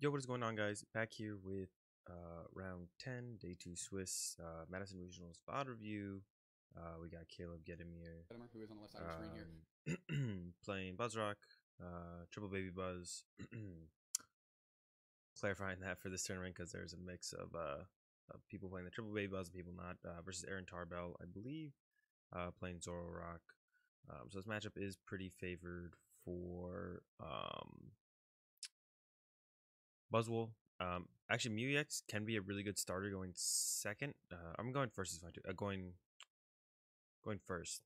Yo, what is going on, guys? Back here with round 10, day 2 Swiss Madison Regional Spot Review. We got Caleb Gedemir, who is on the left side of the screen here, playing Buzzrock, Triple Baby Buzz. Clarifying that for this tournament because there's a mix of people playing the Triple Baby Buzz and people not, versus Aaron Tarbell, I believe, playing ZoroRoc. So this matchup is pretty favored for Buzzwole. Actually, Mew-EX can be a really good starter going second. I'm going first if I do. Going first,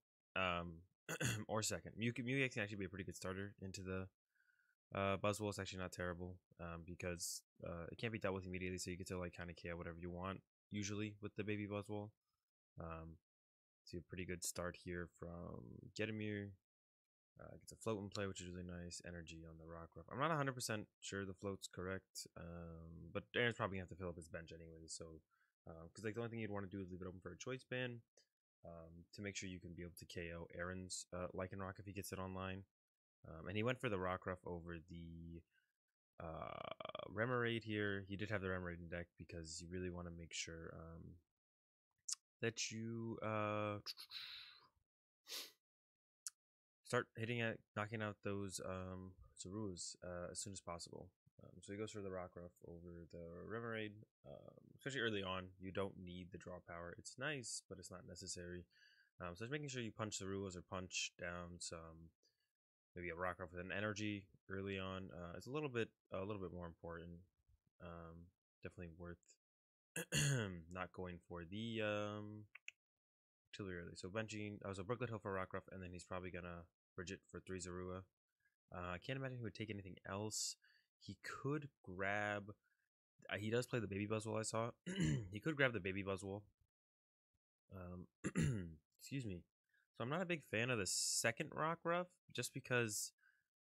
or second. Mew-EX can actually be a pretty good starter into the Buzzwole. It's actually not terrible because it can't be dealt with immediately, so you get to like kind of KO whatever you want usually with the baby Buzzwole. So a pretty good start here from Gedemir. Gets a float in play, which is really nice. Energy on the Rockruff. I'm not 100% sure the float's correct, but Aaron's probably going to have to fill up his bench anyway. So, because like the only thing you'd want to do is leave it open for a Choice Band to make sure you can be able to KO Aaron's Lycanroc if he gets it online. And he went for the Rockruff over the Remoraid here. He did have the Remoraid in deck because you really want to make sure that you start hitting at knocking out those Zoruas as soon as possible. So he goes for the Rockruff over the Remoraid, especially early on. You don't need the draw power. It's nice, but it's not necessary. So just making sure you punch Zoruas or punch down some, maybe a Rockruff with an energy early on. It's a little bit more important. Definitely worth not going for the Octillery early. So benching, so Brooklet Hill for Rockruff, and then he's probably gonna Bridget for 3 Zorua. I can't imagine he would take anything else. He could grab. He does play the baby Buzzwole I saw. He could grab the baby Buzzwole. Excuse me. So I'm not a big fan of the second Rockruff just because,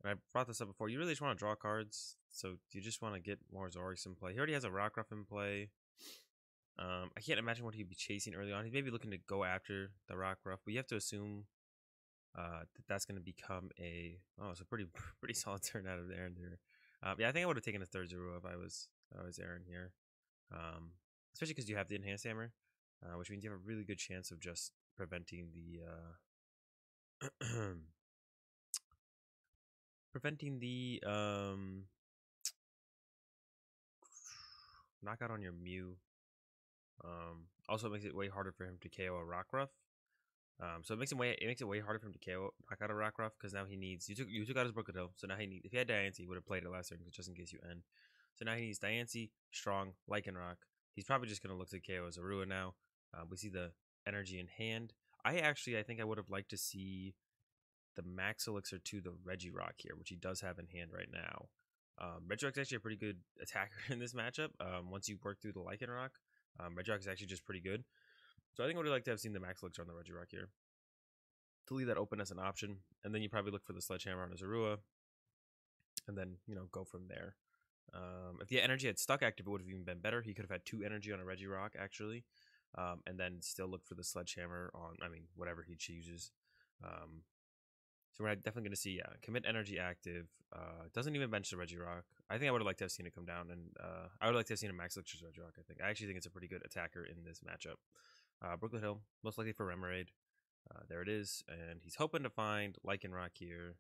and I brought this up before, you really just want to draw cards. So you just want to get more Zoroarks in play. He already has a Rockruff in play. I can't imagine what he'd be chasing early on. He's maybe looking to go after the Rockruff, but you have to assume that's going to become a... Oh, it's a pretty solid turn out of Aaron there. Yeah, I think I would have taken a third Zorua if I was Aaron here. Especially because you have the Enhanced Hammer, which means you have a really good chance of just preventing the... preventing the... knockout on your Mew. Also, it makes it way harder for him to KO a Rockruff. So it makes it way harder for him to KO knock out a Rockruff because now he needs you took out his Brooklet Hill, so now he needs, if he had Diancie, he would have played it last turn just in case you end. So now he needs Diancie, Strong, Lycanroc. He's probably just gonna look to KO Zorua now. We see the energy in hand. I think I would have liked to see the Max Elixir to the Regirock here, which he does have in hand right now. Regirock's actually a pretty good attacker in this matchup. Once you work through the Lycanroc, Regirock is actually just pretty good. So I think I would have liked to have seen the Max Elixir on the Regirock here to leave that open as an option, and then you probably look for the Sledgehammer on a Zorua, and then go from there. If the energy had stuck active, it would have even been better. He could have had 2 energy on a Regirock actually, and then still look for the Sledgehammer on whatever he chooses. So we're definitely going to see commit energy active. Doesn't even bench the Regirock. I think I would have liked to have seen it come down, and I would like to have seen a Max Elixir's Regirock. I actually think it's a pretty good attacker in this matchup. Brooklet Hill, most likely for Remoraid. There it is, and he's hoping to find Lycanroc here.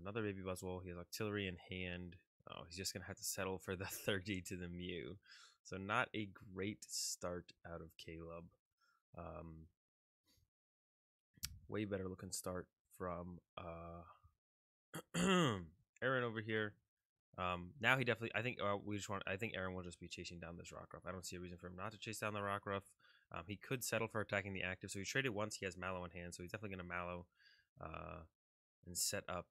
Another baby Buzzwole. He has Octillery in hand. Oh, he's just gonna have to settle for the 30 to the Mew. So not a great start out of Caleb. Way better looking start from Aaron over here. Now he definitely, I think Aaron will just be chasing down this Rockruff. I don't see a reason for him not to chase down the Rockruff. He could settle for attacking the active. So he traded once. He has Mallow in hand, so he's definitely going to Mallow and set up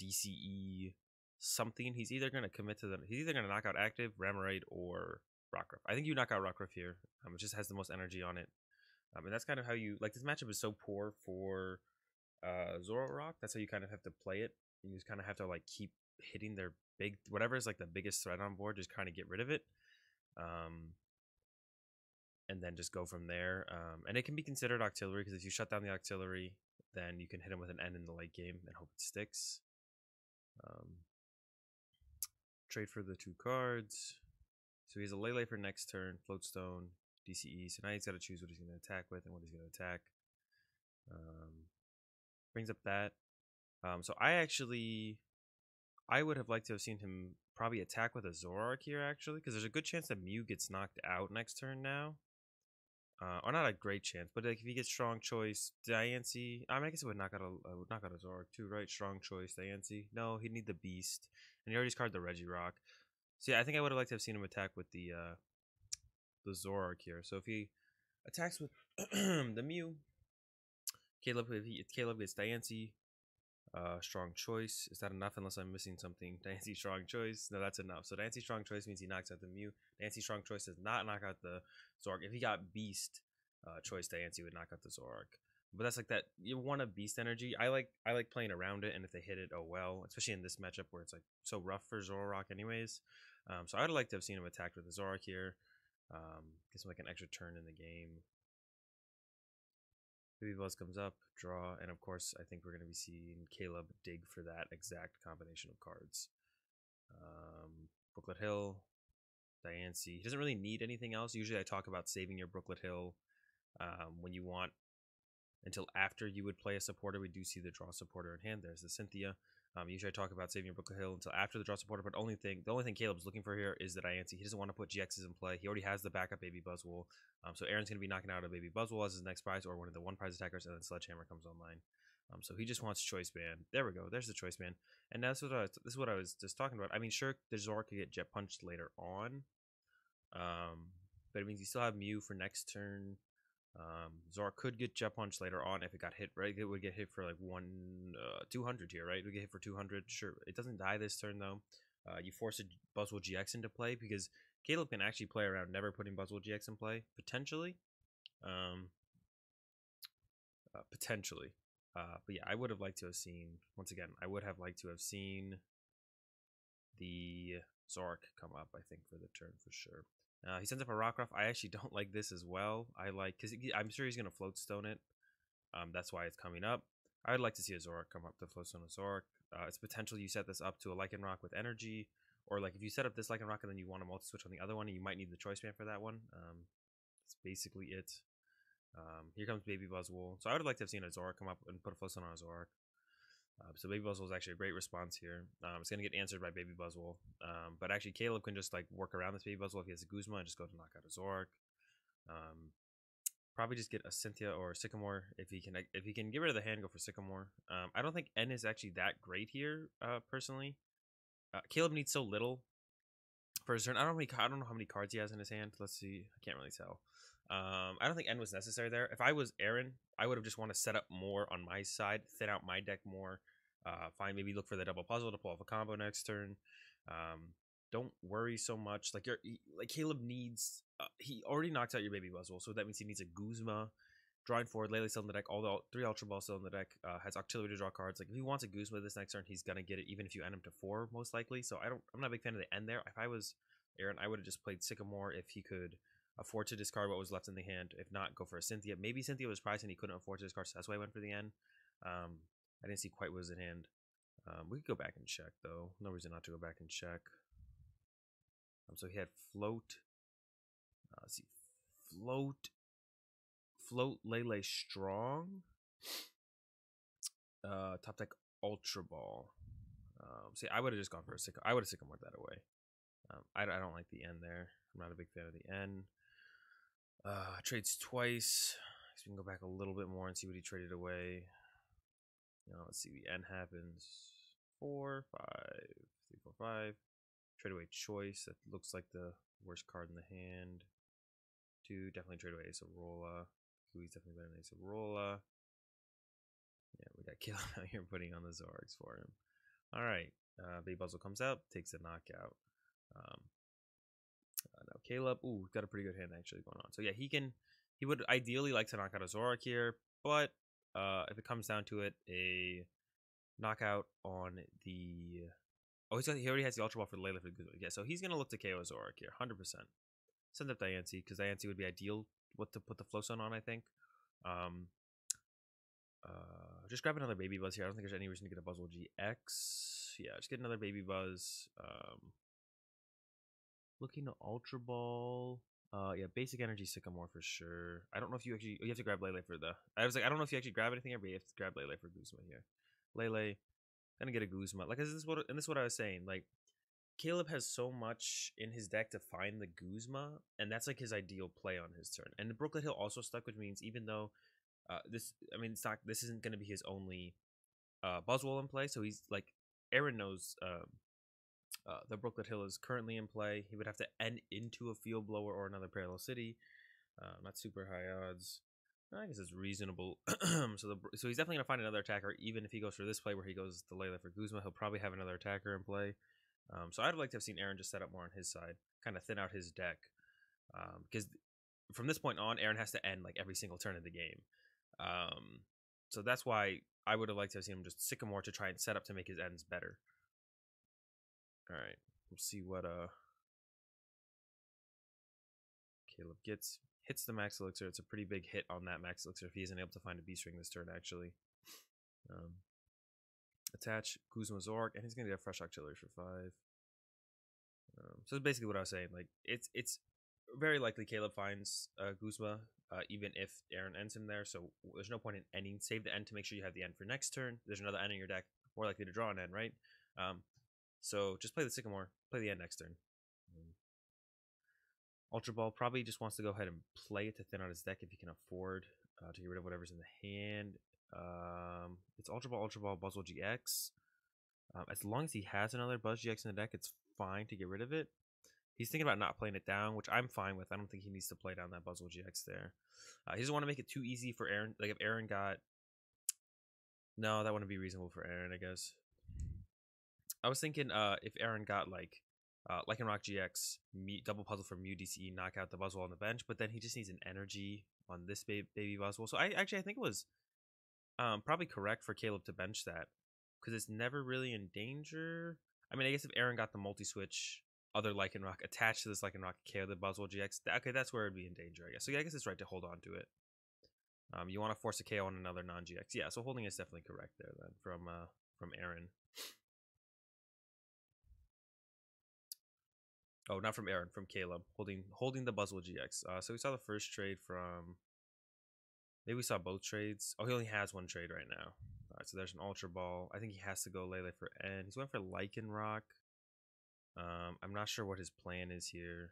DCE something. He's either going to commit to the, he's either going to knock out active, Remoraid, or Rockruff. I think you knock out Rockruff here. It just has the most energy on it. And that's kind of how you, like, this matchup is so poor for ZoroRoc. That's how you kind of have to play it. You just kind of have to like keep hitting their big, whatever is like the biggest threat on board, just kind of get rid of it, and then just go from there. And it can be considered Octillery because if you shut down the Octillery, then you can hit him with an N in the late game and hope it sticks. trade for the two cards. So he has a Lele for next turn, Floatstone, DCE. So now he's got to choose what he's going to attack with and what he's going to attack. Brings up that. So I would have liked to have seen him probably attack with a Zoroark here, actually, because there's a good chance that Mew gets knocked out next turn now. Or not a great chance, but like if he gets Strong Choice, Diancie. I mean, I guess it would knock out a Zoroark too, right? Strong Choice, Diancie. No, he'd need the Beast, and he already's carded the Regirock. So yeah, I think I would have liked to have seen him attack with the Zoroark here. So if he attacks with the Mew, Caleb gets Diancie. Strong Choice. Is that enough unless I'm missing something? Diancie Strong Choice. No, that's enough. So Diancie Strong Choice means he knocks out the Mew. Diancie Strong Choice does not knock out the Zoroark. If he got Beast Choice, Diancie would knock out the Zoroark. But that's like that, you want a Beast energy. I like playing around it, and if they hit it, oh well. Especially in this matchup where it's like so rough for Zoroark anyways. So I would like to have seen him attacked with the Zoroark here. Gives him like an extra turn in the game. Baby Buzz comes up, draw, and of course, I think we're going to be seeing Caleb dig for that exact combination of cards. Brooklet Hill, Diancie. He doesn't really need anything else. Usually I talk about saving your Brooklet Hill when you want, until after you would play a supporter. We do see the draw supporter in hand. There's the Cynthia. Usually I talk about saving your Brooklet Hill until after the draw supporter, but the only thing Caleb's looking for here is the Diancie. He doesn't want to put GXs in play. He already has the backup Baby Buzzwole. So Aaron's going to be knocking out a Baby Buzzwole as his next prize, or one of the one prize attackers, and then Sledgehammer comes online. So he just wants Choice Band. There we go. There's the Choice Band. And that's what this is what I was just talking about. I mean, sure, the Zoroark could get Jet Punched later on, but it means you still have Mew for next turn. Zoroark could get Jet Punch later on if it got hit, right? It would get hit for like 200 here, right? It would get hit for 200. Sure, it doesn't die this turn though. You force a Buzzwole GX into play because Caleb can actually play around never putting Buzzwole GX in play, potentially. But yeah, I would have liked to have seen, once again, I would have liked to have seen the Zoroark come up, I think, for the turn for sure. He sends up a Rockruff. I actually don't like this as well. Because I'm sure he's going to Floatstone it. That's why it's coming up. I would like to see a Zoroark come up to Floatstone a Zoroark. It's potential you set this up to a Lycanroc with energy. Or like if you set up this Lycanroc and then you want to multi-switch on the other one, and you might need the Choice Band for that one. That's basically it. Here comes Baby Buzzwole. So I would have liked to have seen a Zoroark come up and put a Floatstone on a Zoroark. So Baby Buzzwole is actually a great response here. It's going to get answered by Baby Buzzwole. But actually Caleb can just like work around this Baby Buzzwole if he has a Guzma and just go to knock out a Zoroark. Probably just get a Cynthia or a Sycamore if he can get rid of the hand, go for Sycamore. I don't think N is actually that great here personally. Caleb needs so little for his turn. I don't know how many cards he has in his hand. Let's see. I can't really tell. I don't think N was necessary there. If I was Aaron, I would have just want to set up more on my side, thin out my deck more. Fine, maybe look for the double puzzle to pull off a combo next turn. Don't worry so much. Caleb needs. He already knocked out your Baby Buzzwole, so that means he needs a Guzma. Drawing forward, Lele still in the deck. All the three Ultra Balls still in the deck. Has Octillery to draw cards. Like if he wants a Guzma this next turn, he's gonna get it. Even if you end him to 4, most likely. So I'm not a big fan of the end there. If I was Aaron, I would have just played Sycamore if he could afford to discard what was left in the hand. If not, go for a Cynthia. Maybe Cynthia was priced and he couldn't afford to discard, so that's why I went for the end. I didn't see quite what was in hand. We could go back and check, though. No reason not to go back and check. So he had Float. Let's see. Float, Lele, Strong. Top deck, Ultra Ball. See, I would have just gone for a Sycamore. I would have Sycamored that away. I don't like the N there. I'm not a big fan of the N. Trades twice. I guess we can go back a little bit more and see what he traded away. Now let's see. The N happens. 4, 5, 3, 4, 5. Trade away Choice. That looks like the worst card in the hand. 2. Definitely trade away Acerola. He's definitely better than Acerola. Yeah, we got Caleb out here putting on the Zoroarks for him. All right. Baby Buzzwole comes out, takes a knockout. Now Caleb, got a pretty good hand actually going on. So yeah, he would ideally like to knock out a Zoroark here, but if it comes down to it, a knockout on the he already has the Ultra Ball for Lele for Guzma. Yeah, so he's gonna look to KO Zoroark here, 100%. Send up Diancie because Diancie would be ideal. What to put the Floatstone on, I think. Just grab another Baby Buzz here. I don't think there's any reason to get a Buzzwole GX. Yeah, just get another Baby Buzz. Looking to Ultra Ball. Yeah, basic energy Sycamore for sure. I don't know if you actually you have to grab Lele for the. I was like, I don't know if you actually grab anything, but you have to grab Lele for Guzma here. Lele, gonna get a Guzma. Like this is what I was saying. Like Caleb has so much in his deck to find the Guzma, and that's like his ideal play on his turn. And the Brooklet Hill also stuck, which means even though this isn't gonna be his only Buzzwole in play, so he's like Aaron knows. The Brooklet Hill is currently in play. He would have to end into a Field Blower or another Parallel City. Not super high odds. I guess it's reasonable. so he's definitely going to find another attacker, even if he goes for this play where he goes to Lele for Guzma. He'll probably have another attacker in play. So I'd like to have seen Aaron just set up more on his side, kind of thin out his deck. Because from this point on, Aaron has to end like every single turn of the game. So that's why I would have liked to have seen him just Sycamore to try and set up to make his ends better. All right, we'll see what Caleb gets. Hits the Max Elixir. It's a pretty big hit on that Max Elixir if he isn't able to find a Beast Ring this turn, actually. Attach Guzma Zoroark, and he's going to get a fresh Octillery for 5. So that's basically what I was saying. Like it's very likely Caleb finds Guzma, even if Aaron ends him there. So there's no point in ending. Save the end to make sure you have the end for next turn. There's another end in your deck. More likely to draw an end, right? So just play the Sycamore, play the end next turn. Ultra Ball probably just wants to go ahead and play it to thin out his deck if he can afford to get rid of whatever's in the hand. It's Ultra Ball, Buzzwole GX. As long as he has another Buzz GX in the deck, it's fine to get rid of it. He's thinking about not playing it down, which I'm fine with. I don't think he needs to play down that Buzzwole GX there. He doesn't want to make it too easy for Aaron. Like if Aaron got... No, that wouldn't be reasonable for Aaron, I guess. I was thinking if Aaron got like Lycanroc GX, double puzzle for Mew DCE, knock out the Buzzwole on the bench, but then he just needs an energy on this baby Buzzwole. So I think it was probably correct for Caleb to bench that because it's never really in danger. I mean, I guess if Aaron got the multi-switch, other Lycanroc attached to this Lycanroc, KO the Buzzwole GX, okay, that's where it would be in danger, I guess. So yeah, I guess it's right to hold on to it. You want to force a KO on another non-GX. Yeah, so holding is definitely correct there then from Aaron. Oh, not from Aaron, from Caleb. Holding the Buzzwole GX. So we saw the first trade from... Maybe we saw both trades. Oh, he only has one trade right now. All right, so there's an Ultra Ball. I think he has to go Lele for N. He's going for Lycanroc. I'm not sure what his plan is here.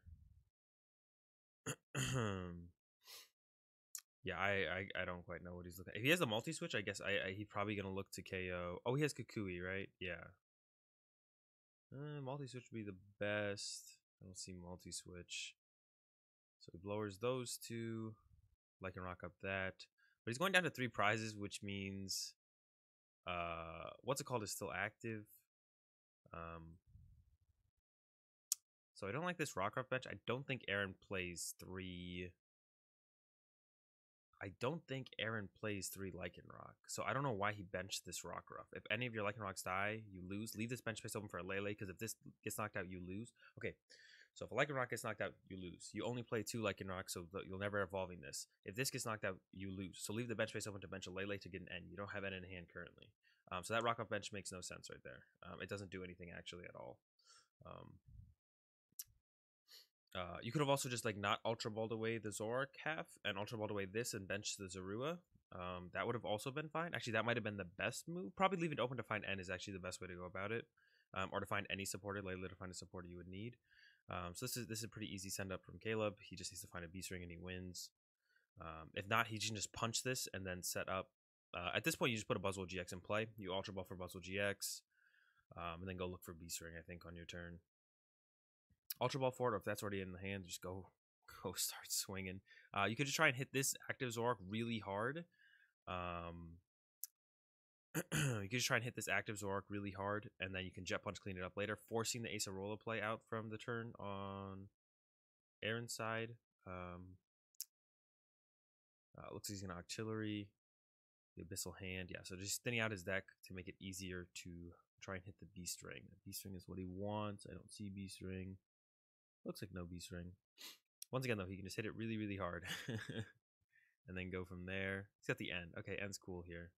Yeah, I don't quite know what he's looking at. If he has the multi-switch, I guess he's probably going to look to KO. Oh, he has Kukui, right? Yeah. Multi-switch would be the best. I don't see multi-switch. So he lowers those two. Lycanroc up that. But he's going down to 3 prizes, which means... what's it called is still active. So I don't like this Rockruff bench. I don't think Aaron plays 3... Lycanroc. So I don't know why he benched this Rockruff. If any of your Lycanrocs die, you lose. Leave this bench space open for a Lele, because if this gets knocked out, you lose. Okay, so if a Lycanroc gets knocked out, you lose. You only play 2 Lycanrocs, so you'll never evolving this. If this gets knocked out, you lose. So leave the bench space open to bench a Lele to get an N. You don't have N in hand currently. So that Rockruff bench makes no sense right there. It doesn't do anything actually at all. You could have also just like not Ultra Balled away the Zoroark half and Ultra Balled away this and bench the Zorua. That would have also been fine. Actually, that might have been the best move. Probably leaving it open to find N is actually the best way to go about it. Or to find any supporter, Lele to find a supporter you would need. So this is a pretty easy send up from Caleb. He just needs to find a Beast Ring and he wins. If not, he can just punch this and then set up. At this point, you just put a Buzzwole GX in play. You Ultra Ball for Buzzwole GX. And then go look for Beast Ring, I think, on your turn. Ultra Ball forward, or if that's already in the hand, just go start swinging. You could just try and hit this active Zoroark really hard. And then you can Jet Punch clean it up later, forcing the Acerola play out from the turn on Aaron's side. Looks like he's going to Octillery, the Abyssal Hand. Yeah, so just thinning out his deck to make it easier to try and hit the Beast Ring. The Beast Ring is what he wants. I don't see Beast Ring. Looks like no Beast Ring. Once again, though, he can just hit it really, really hard. And then go from there. He's got the N. Okay, N's cool here.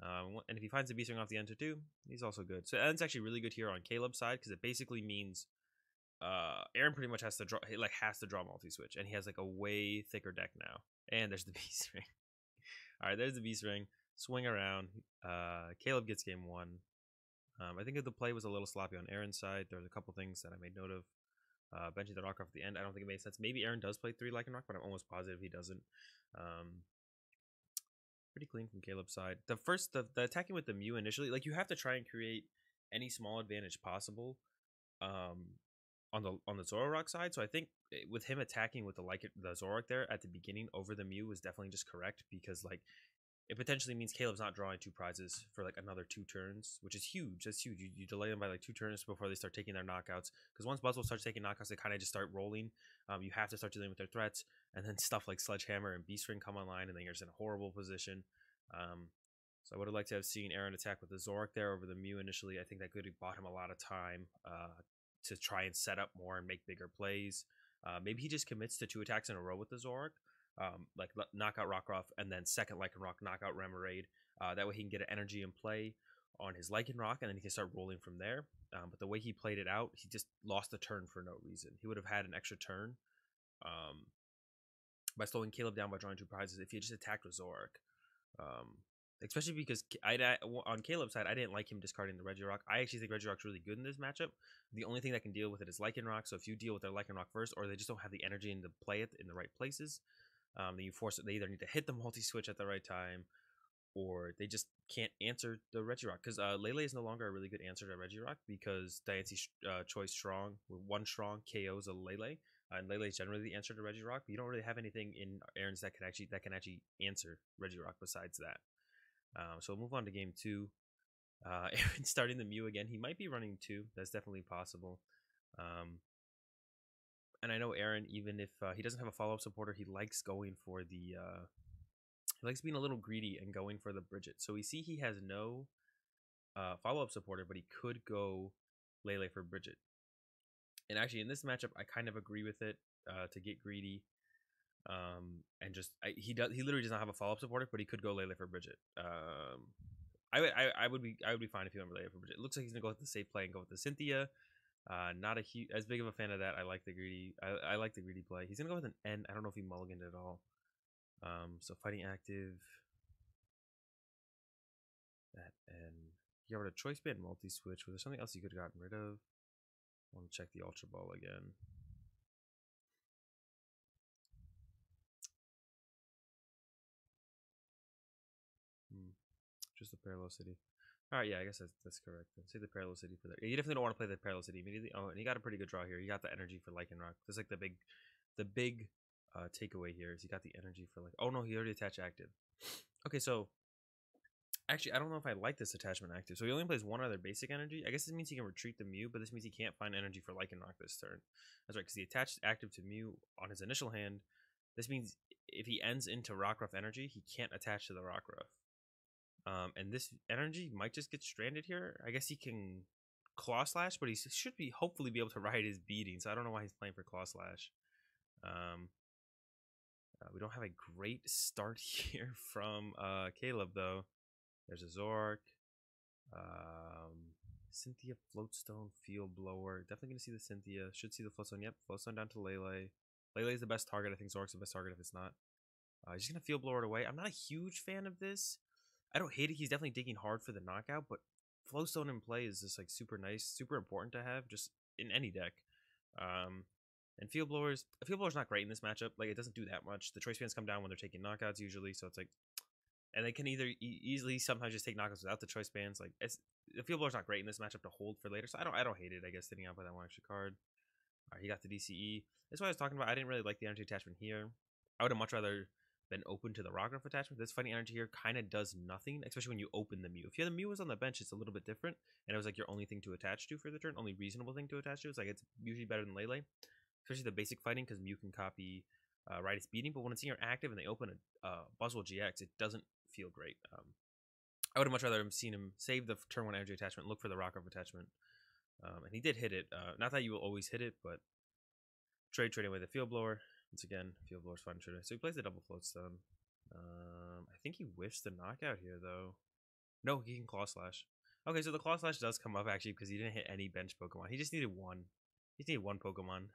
And if he finds the Beast Ring off the N to 2, he's also good. So N's actually really good here on Caleb's side because it basically means Aaron pretty much has to draw, has to draw multi-switch, and he has like a way thicker deck now. And there's the Beast Ring. All right, there's the Beast Ring. Swing around. Caleb gets game one. I think the play was a little sloppy on Aaron's side. There was a couple things that I made note of. Benching the Rockruff at the end, I don't think it made sense. Maybe Aaron does play 3 Lycanroc, but I'm almost positive he doesn't. Pretty clean from Caleb's side. The attacking with the Mew initially, like you have to try and create any small advantage possible on the Zoroark side. So I think with him attacking with the Zoroark there at the beginning over the Mew was definitely just correct, because like it potentially means Caleb's not drawing 2 prizes for like another 2 turns, which is huge. That's huge. You delay them by like 2 turns before they start taking their knockouts. Because once Buzzwole starts taking knockouts, they kind of just start rolling. You have to start dealing with their threats, and then stuff like Sledgehammer and Beast Ring come online, and then you're just in a horrible position. So I would have liked to have seen Aaron attack with the Zoroark there over the Mew initially. I think that could have bought him a lot of time to try and set up more and make bigger plays. Maybe he just commits to 2 attacks in a row with the Zoroark. Like knockout Rockruff, and then second Lycanroc knockout Remoraid. That way he can get an energy in play on his Lycanroc, and then he can start rolling from there. But the way he played it out, he just lost a turn for no reason. He would have had an extra turn by slowing Caleb down by drawing 2 prizes if he had just attacked with Zoroark. Especially because on Caleb's side, I didn't like him discarding the Regirock. I actually think Regiroc's really good in this matchup. The only thing that can deal with it is Lycanroc. So if you deal with their Lycanroc first, or they just don't have the energy and to play it in the right places, then you force it. They either need to hit the multi-switch at the right time, or they just can't answer the Regirock, because Lele is no longer a really good answer to Regirock, because Diancie Choice Strong with 1 Strong KOs a Lele, and Lele is generally the answer to Regirock. But you don't really have anything in Aaron's that can actually answer Regirock besides that. So we'll move on to game 2. Aaron starting the Mew again. He might be running 2. That's definitely possible. And I know Aaron, even if he doesn't have a follow-up supporter, he likes going for the... he likes being a little greedy and going for the Bridget. So we see he has no follow-up supporter, but he could go Lele for Bridget. And actually, in this matchup, I kind of agree with it to get greedy. And just... he literally does not have a follow-up supporter, but he could go Lele for Bridget. I would be fine if he went Lele for Bridget. It looks like he's going to go with the safe play and go with the Cynthia. Not a huge, as big of a fan of that. I like the greedy. I like the greedy play. He's gonna go with an N. I don't know if he mulliganed at all. So fighting active. That N. He got rid of Choice Band multi switch. Was there something else he could have gotten rid of? I want to check the Ultra Ball again. Just the Parallel City. All right, yeah, I guess that's correct. Let's see the Parallel City for there. Yeah, you definitely don't want to play the Parallel City immediately. Oh, and he got a pretty good draw here. He got the energy for Lycanroc. That's like the big takeaway here is he got the energy for like. Oh no, he already attached active. Okay, so actually, I don't know if I like this attachment active. So he only plays 1 other basic energy. I guess this means he can retreat the Mew, but this means he can't find energy for Lycanroc this turn. That's right, because he attached active to Mew on his initial hand. This means if he ends into Rockruff energy, he can't attach to the Rockruff. And this energy might just get stranded here. I guess he can Claw Slash, but he should be hopefully be able to ride his beating. So I don't know why he's playing for Claw Slash. We don't have a great start here from Caleb though. There's a Zoroark, Cynthia, Floatstone, Field Blower. Definitely gonna see the Cynthia. Should see the Floatstone. Yep, Floatstone down to Lele. Lele is the best target. I think Zoroark's the best target if it's not. He's just gonna Field Blower it away. I'm not a huge fan of this. I don't hate it. He's definitely digging hard for the knockout, but Floatstone in play is just like super nice, super important to have just in any deck. And Field Blower's not great in this matchup. Like it doesn't do that much. The Choice Bands come down when they're taking knockouts usually, so it's like, and they can either easily sometimes just take knockouts without the Choice Bands. Like the Field Blower's not great in this matchup to hold for later, so I don't hate it. I guess sitting out by that 1 extra card. All right, he got the DCE. That's what I was talking about. I didn't really like the energy attachment here. I would have much rather been open to the Rockruff attachment. This fighting energy here kind of does nothing, especially when you open the Mew. If you had the Mew was on the bench, it's a little bit different, and it was like your only thing to attach to for the turn, only reasonable thing to attach to. It's like it's usually better than Lele, especially the basic fighting, because Mew can copy right its beating. But when it's in your active and they open a Buzzwole GX, it doesn't feel great. I would have much rather have seen him save the turn 1 energy attachment, look for the Rockruff attachment, and he did hit it. Not that you will always hit it, but trade away the Field Blower. Once again, Field Blower's fun trigger. So he plays the double Floatstone. I think he whiffs the knockout here, though. No, he can Claw Slash. Okay, so the Claw Slash does come up, actually, because he didn't hit any bench Pokemon. He just needed 1. You need one Pokemon.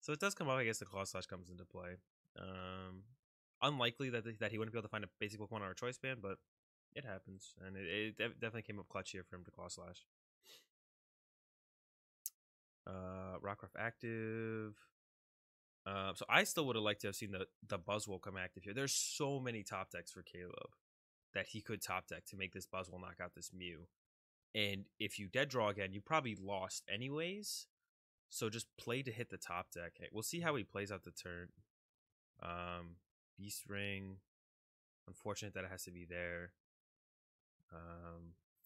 So it does come up, I guess the Claw Slash comes into play. Unlikely that he wouldn't be able to find a basic Pokemon on our Choice Band, but it happens. And it definitely came up clutch here for him to Claw Slash. Rockruff active. So I still would have liked to have seen the Buzzwole come active here. There's so many top decks for Caleb that he could top deck to make this Buzzwole knock out this Mew. And if you dead draw again, you probably lost anyways. So just play to hit the top deck. Hey, we'll see how he plays out the turn. Beast Ring. Unfortunate that it has to be there.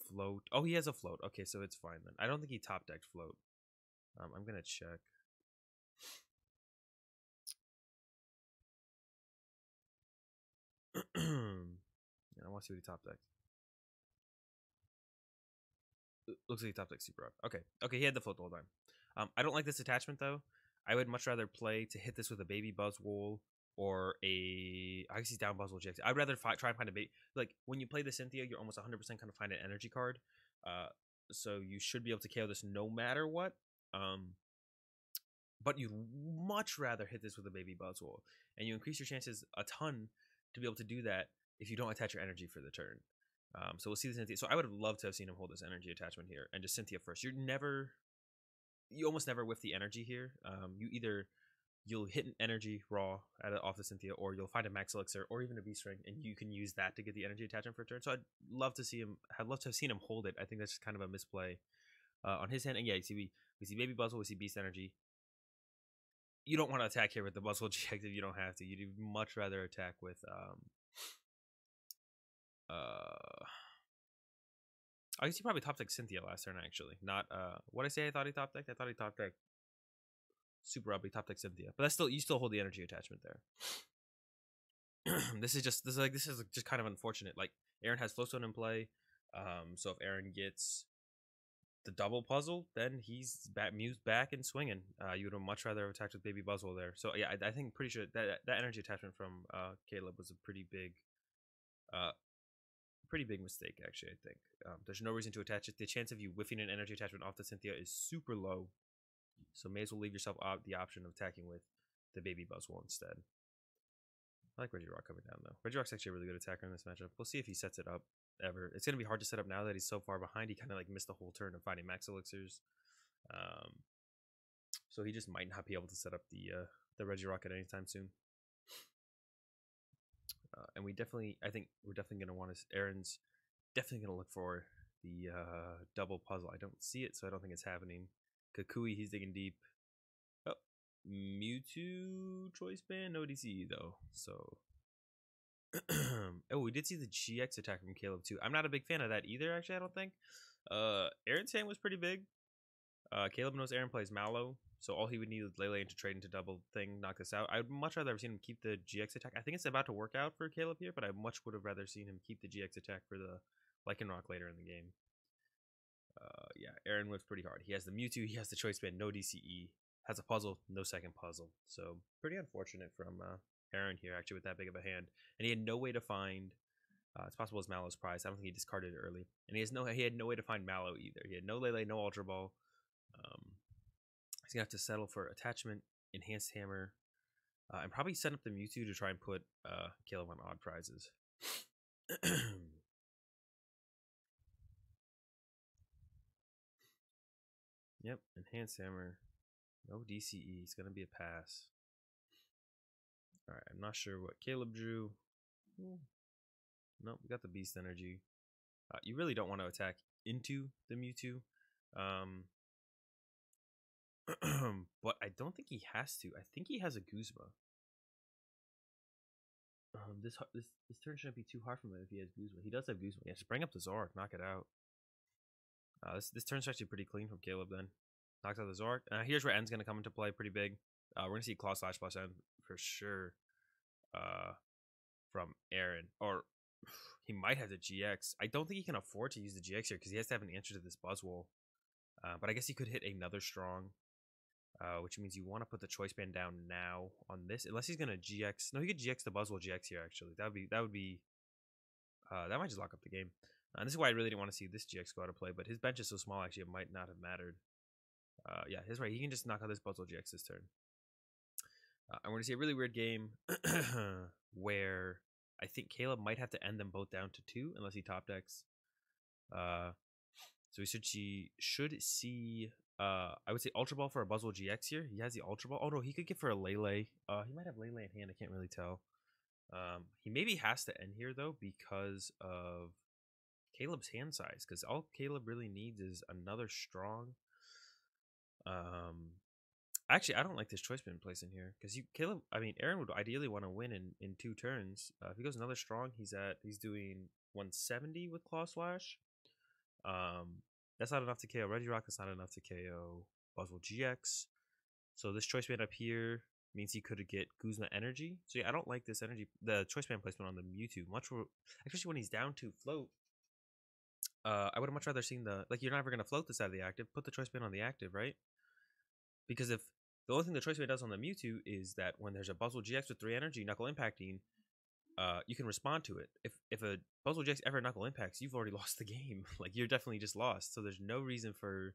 Float. Oh, he has a Float. Okay, so it's fine then. I don't think he top decked Float. I'm going to check. Yeah, I want to see what he top decked. Looks like he top decked Super Rock. Okay. Okay, he had the Float the whole time. I don't like this attachment though. I would much rather play to hit this with a baby Buzzwole or a. I guess he's down Buzzwole GX. I'd rather try and find a baby. Like when you play the Cynthia, you're almost 100% kind of find an energy card. So you should be able to KO this no matter what. But you'd much rather hit this with a baby Buzzwole, and you increase your chances a ton to be able to do that if you don't attach your energy for the turn. So we'll see this Cynthia. So I would have loved to have seen him hold this energy attachment here and just Cynthia first. You almost never whiff the energy here. You'll hit an energy raw off the Cynthia, or you'll find a Max Elixir or even a Beast Ring, and you can use that to get the energy attachment for a turn. So I'd love to have seen him hold it. I think that's just kind of a misplay on his hand. And yeah, you see we see baby Buzzwole, we see Beast Energy. You don't want to attack here with the Buzzwole GX if you don't have to. You'd much rather attack with I guess he probably top decked Cynthia last turn, actually. Not what I say. I thought he top decked. I thought he top decked Super Up. He top decked Cynthia, but that's still you still hold the energy attachment there. this is just kind of unfortunate. Like Aaron has Floatstone in play, so if Aaron gets the double puzzle, then he's Mew's back and swinging. You would have much rather have attacked with baby Buzzwole there. So yeah, I think pretty sure that energy attachment from Caleb was a pretty big mistake, actually. I think there's no reason to attach it. The chance of you whiffing an energy attachment off the Cynthia is super low, so may as well leave yourself out the option of attacking with the baby Buzzwole instead. I like Regirock coming down though. Regirock's actually a really good attacker in this matchup. We'll see if he sets it up ever. It's gonna be hard to set up now that he's so far behind. He kind of like missed the whole turn of finding Max Elixirs, so he just might not be able to set up the Regirock at any time soon. And I think we're definitely going to want to, Aaron's definitely going to look for the double puzzle. I don't see it, so I don't think it's happening. Kakui, he's digging deep. Oh, Mewtwo Choice Band, no DCE though. So, oh, we did see the GX attack from Caleb too. I'm not a big fan of that either, actually, I don't think. Aaron's hand was pretty big. Caleb knows Aaron plays Mallow, so all he would need is Lele to trade into double thing, knock this out. I would much rather have seen him keep the GX attack. I think it's about to work out for Caleb here, but I much would have rather seen him keep the GX attack for the Lycanroc later in the game. Yeah, Aaron whips pretty hard. He has the Mewtwo, he has the Choice Band, no DCE. Has a puzzle, no second puzzle. So pretty unfortunate from Aaron here, actually, with that big of a hand. And he had no way to find... it's possible it's Mallow's prize. I don't think he discarded it early. And he had no way to find Mallow either. He had no Lele, no Ultra Ball. He's gonna have to settle for attachment, enhanced hammer, and probably set up the Mewtwo to try and put Caleb on odd prizes. Yep, enhanced hammer, no DCE. It's gonna be a pass. All right, I'm not sure what Caleb drew. Nope, we got the beast energy. You really don't want to attack into the Mewtwo. But I don't think he has to. I think he has a Guzma. This turn shouldn't be too hard for him if he has Guzma. He does have Guzma. Yeah, just bring up the Zoroark, knock it out. This turn's actually pretty clean from Caleb then. Knocks out the Zoroark. Here's where N's going to come into play pretty big. We're going to see Claw Slash plus N for sure from Aaron. Or he might have the GX. I don't think he can afford to use the GX here because he has to have an answer to this Buzzwole. But I guess he could hit another strong. Which means you want to put the Choice Band down now on this, unless he's gonna GX. No, he could GX the Buzzwole GX here. Actually, that might just lock up the game. And this is why I really didn't want to see this GX go out of play. But his bench is so small, actually, it might not have mattered. Yeah, that's right. He can just knock out this Buzzwole GX this turn. I'm going to see a really weird game where I think Caleb might have to end them both down to 2 unless he top decks. So we should see, I would say Ultra Ball for a Buzzwole GX here. He has the Ultra Ball. Oh, no, he could get for a Lele. He might have Lele in hand. I can't really tell. He maybe has to end here, though, because of Caleb's hand size. Because all Caleb really needs is another strong. Actually, I don't like this Choice Band place in here because Aaron would ideally want to win in 2 turns. If he goes another strong, he's doing 170 with Claw Slash. That's not enough to KO Regirock. That's not enough to KO Buzzwole GX. So this Choice Band up here means he could get Guzma energy. So yeah, I don't like this energy. The Choice Band placement on the Mewtwo much, especially when he's down to float. I would have much rather seen you're not ever gonna float this out of the active. Put the Choice Band on the active, right? Because if the only thing the Choice Band does on the Mewtwo is that when there's a Buzzwole GX with 3 energy knuckle impacting, you can respond to it. If a Buzzwole GX ever knuckle impacts, you've already lost the game. You're definitely just lost. So there's no reason for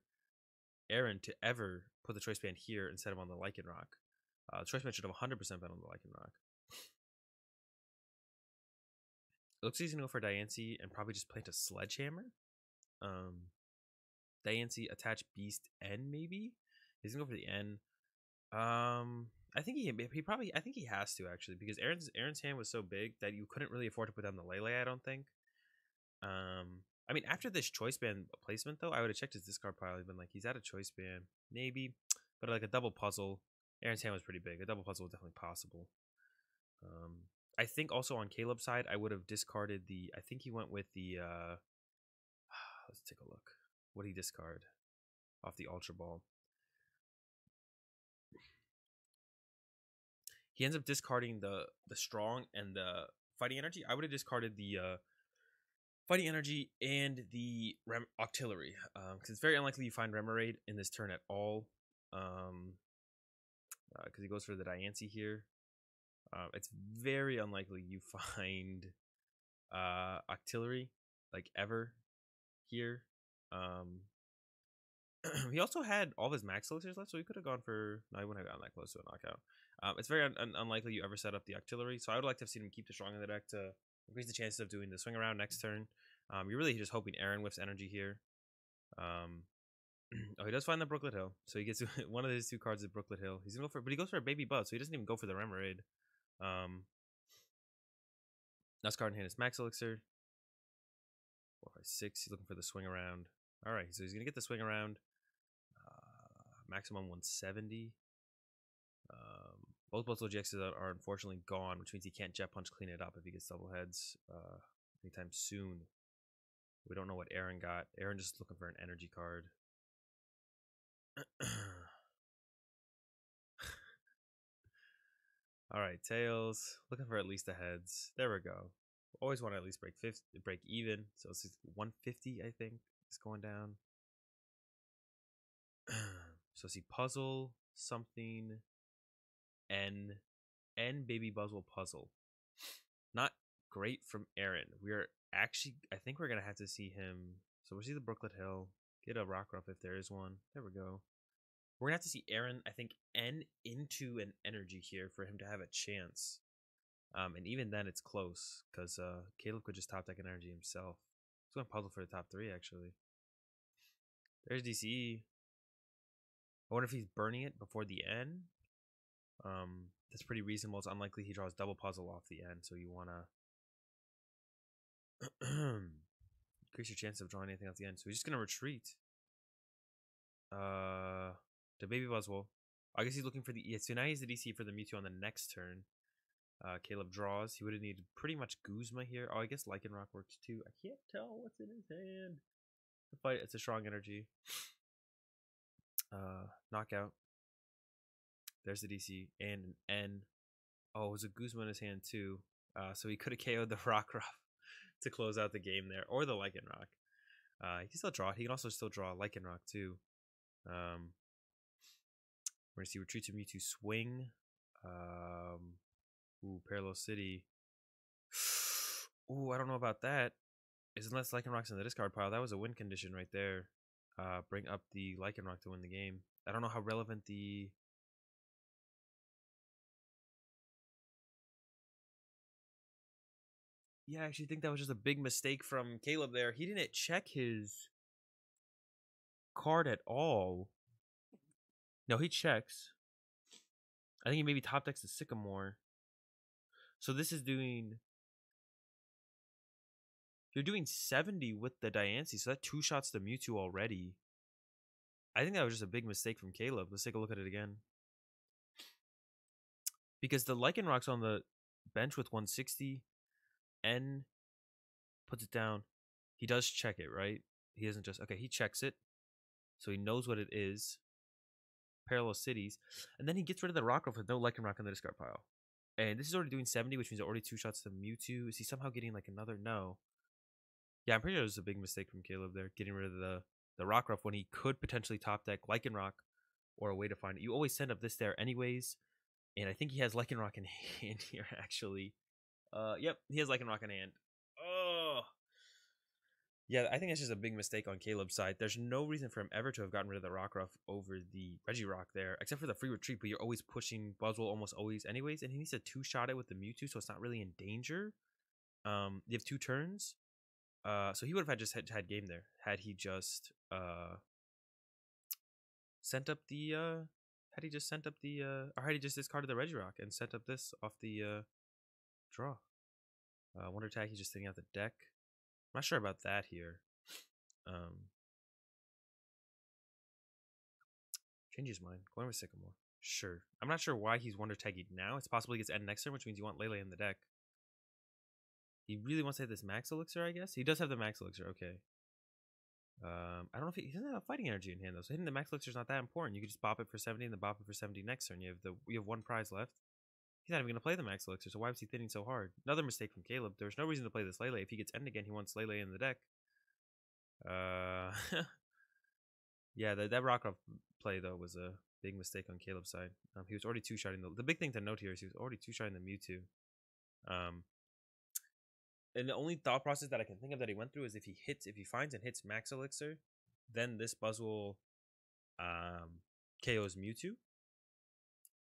Aaron to ever put the Choice Band here instead of on the Lycanroc. The Choice Band should have 100% been on the Lycanroc. It looks like he's going to go for Diancie and probably just plant a Sledgehammer. Diancie, attach Beast N maybe? He's gonna go for the N. I think he has to actually because Aaron's hand was so big that you couldn't really afford to put down the Lele, I don't think. I mean after this Choice Band placement though, I would have checked his discard pile and been like he's out of Choice Band, maybe. But like a double puzzle. Aaron's hand was pretty big. A double puzzle was definitely possible. I think also on Caleb's side, I would have discarded the I think he went with the let's take a look. What did he discard off the Ultra Ball? He ends up discarding the strong and the fighting energy. I would have discarded the fighting energy and the Octillery because it's very unlikely you find Remoraid in this turn at all. Because he goes for the Diancie here. It's very unlikely you find Octillery ever here. He also had all of his Max Elixirs left, so he could have gone for... No, he wouldn't have gotten that close to a knockout. It's very unlikely you ever set up the Octillery, so I would like to have seen him keep the strong in the deck to increase the chances of doing the swing around next turn. You're really just hoping Aaron whiffs energy here. Oh, he does find the Brooklet Hill, so he gets one of his 2 cards at Brooklet Hill. He's gonna go for, but he goes for a Baby Buzz, so he doesn't even go for the Remoraid. Next card in hand is Max Elixir. 4, 5, 6. He's looking for the swing around. All right, so he's gonna get the swing around. Maximum 170. Both Buzzwole GXs are unfortunately gone, which means he can't Jet Punch clean it up if he gets double heads anytime soon. We don't know what Aaron got. Aaron just looking for an energy card. All right, tails. Looking for at least the heads. There we go. Always want to at least break even. So it's 150, I think, is going down. So see puzzle something. N Baby Buzzwole puzzle. Not great from Aaron. I think we're gonna have to see him. So we'll see the Brooklet Hill. Get a Rockruff if there is one. There we go. We're gonna have to see Aaron, I think, N into an energy here for him to have a chance. And even then it's close, because Caleb could just top deck an energy himself. He's gonna puzzle for the top 3 actually. There's DCE. I wonder if he's burning it before the N. That's pretty reasonable. It's unlikely he draws double puzzle off the End, so you want to increase your chance of drawing anything off the End. So he's just going to retreat to Baby Buzzwole. I guess he's looking for the... Yeah, so now he's the DC for the Mewtwo on the next turn. Caleb draws. He would have needed pretty much Guzma here. Oh, I guess Lycanroc works too. I can't tell what's in his hand. But it's a strong energy. Knockout. There's the DC and an N. Oh, it was a Guzma in his hand too. So he could have KO'd the Rockruff to close out the game there, or the Lycanroc. He can still draw. He can also still draw Lycanroc too. We're gonna see retreat to Mewtwo swing. Ooh, Parallel City. Ooh, I don't know about that. Unless Lycanroc's in the discard pile, that was a win condition right there. Bring up the Lycanroc to win the game. I don't know how relevant the... Yeah, I actually think that was just a big mistake from Caleb there. He didn't check his card at all. No, he checks. I think he maybe top decks the Sycamore. So this is doing... You're doing 70 with the Diancie, so that 2 shots to Mewtwo already. I think that was just a big mistake from Caleb. Let's take a look at it again. Because the Lycanroc's on the bench with 160. N puts it down. He does check it, right? He doesn't just... Okay, he checks it. So he knows what it is. Parallel Cities. And then he gets rid of the Rockruff with no Lycanroc in the discard pile. And this is already doing 70, which means already 2 shots to Mewtwo. Is he somehow getting like another? No. Yeah, I'm pretty sure it was a big mistake from Caleb there, getting rid of the Rockruff when he could potentially top deck Lycanroc or a way to find it. You always send up this there anyways. And I think he has Lycanroc in hand here, actually. Yep, he has Lycanroc in hand. Oh. Yeah, I think that's just a big mistake on Caleb's side. There's no reason for him ever to have gotten rid of the Rockruff over the Regirock there, except for the free retreat, but you're always pushing Buzzwole almost always anyways, and he needs to 2-shot it with the Mewtwo, so it's not really in danger. You have 2 turns. So he would have had just had game there had he just sent up the or had he just discarded the Regirock and sent up this off the draw. Wonder Tag, he's just sitting out the deck. I'm not sure about that here. Change his mind. Going with Sycamore. Sure. I'm not sure why he's Wonder Tagging now. It's possible he gets end next turn, which means you want Lele in the deck. He really wants to hit this Max Elixir, I guess. He does have the Max Elixir, okay. I don't know if he doesn't have fighting energy in hand though, so hitting the Max Elixir is not that important. You could just bop it for 70 and then bop it for 70 next turn. You have 1 prize left. He's not even gonna play the Max Elixir, so why was he thinning so hard? Another mistake from Caleb. There's no reason to play this Lele. If he gets end again, he wants Lele in the deck. Yeah, that Rockruff play though was a big mistake on Caleb's side. He was already 2-shotting the big thing to note here is he was already 2-shotting the Mewtwo. And the only thought process that I can think of that he went through is if he finds and hits Max Elixir, then this Buzzwole KOs Mewtwo.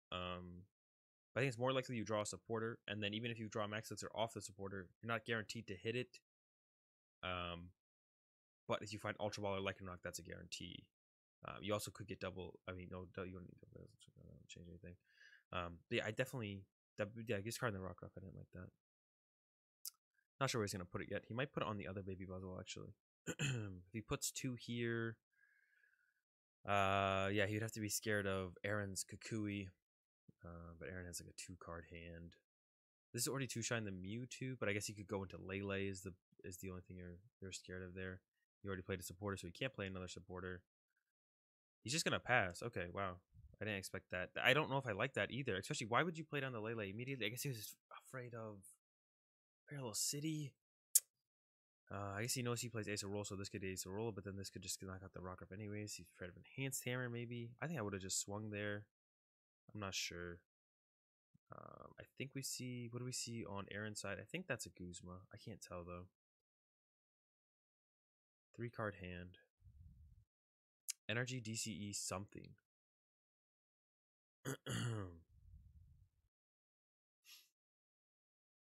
But I think it's more likely you draw a supporter, and then even if you draw Max Elixir off the supporter, you're not guaranteed to hit it. But if you find Ultra Ball or Lycanroc, that's a guarantee. You also could get double. I mean, no, you don't need double. That doesn't change anything. But yeah, I definitely. Yeah, I guess card in the Rockruff. I didn't like that. Not sure where he's going to put it yet. He might put it on the other baby Buzzwole, actually. If he puts 2 here, yeah, he would have to be scared of Aaron's Kukui. But Aaron has like a 2-card hand. This is already 2-shine the Mewtwo, but I guess he could go into Lele is the only thing you're scared of there. He already played a supporter, so he can't play another supporter. He's just going to pass. Okay, wow. I didn't expect that. I don't know if I like that either. Especially, why would you play down the Lele immediately? I guess he was afraid of... Parallel City. I guess he knows he plays Acerola, so this could be Acerola, but then this could just knock out the Rockruff anyways. He's afraid of Enhanced Hammer, maybe. I think I would have just swung there. I'm not sure. I think we see... What do we see on Aaron's side? I think that's a Guzma. I can't tell, though. 3-card hand. Energy, DCE, something.